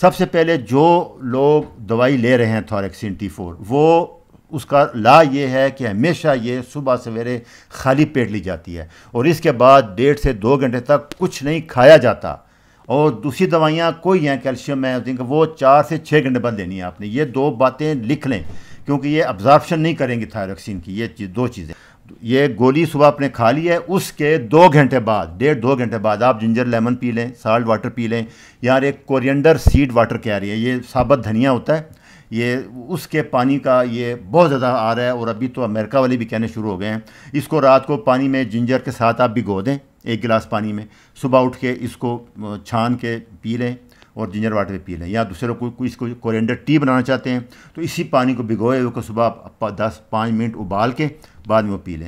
सबसे पहले जो लोग दवाई ले रहे हैं थायरोक्सिन T4 वो उसका ला ये है कि हमेशा ये सुबह सवेरे खाली पेट ली जाती है और इसके बाद 1.5 से 2 घंटे तक कुछ नहीं खाया जाता। और दूसरी दवाइयाँ कोई हैं, कैल्शियम है, जिनका वो 4 से 6 घंटे बाद लेनी है आपने। ये दो बातें लिख लें क्योंकि ये अब्सॉर्प्शन नहीं करेंगी थायरोक्सिन की। ये दो चीज़ें, ये गोली सुबह आपने खा ली है, उसके 2 घंटे बाद, 1.5-2 घंटे बाद आप जिंजर लेमन पी लें, साल्ट वाटर पी लें, या एक कोरिएंडर सीड वाटर कह रही है, ये साबुत धनिया होता है, ये उसके पानी का ये बहुत ज़्यादा आ रहा है और अभी तो अमेरिका वाले भी कहने शुरू हो गए हैं। इसको रात को पानी में जिंजर के साथ आप भिगो दें 1 गिलास पानी में, सुबह उठ के इसको छान के पी लें और जिंजर वाटर पी लें। या दूसरे लोग इसको कोरिएंडर टी बनाना चाहते हैं तो इसी पानी को भिगोए को सुबह 10-5 मिनट उबाल के बाद में वो पी लें।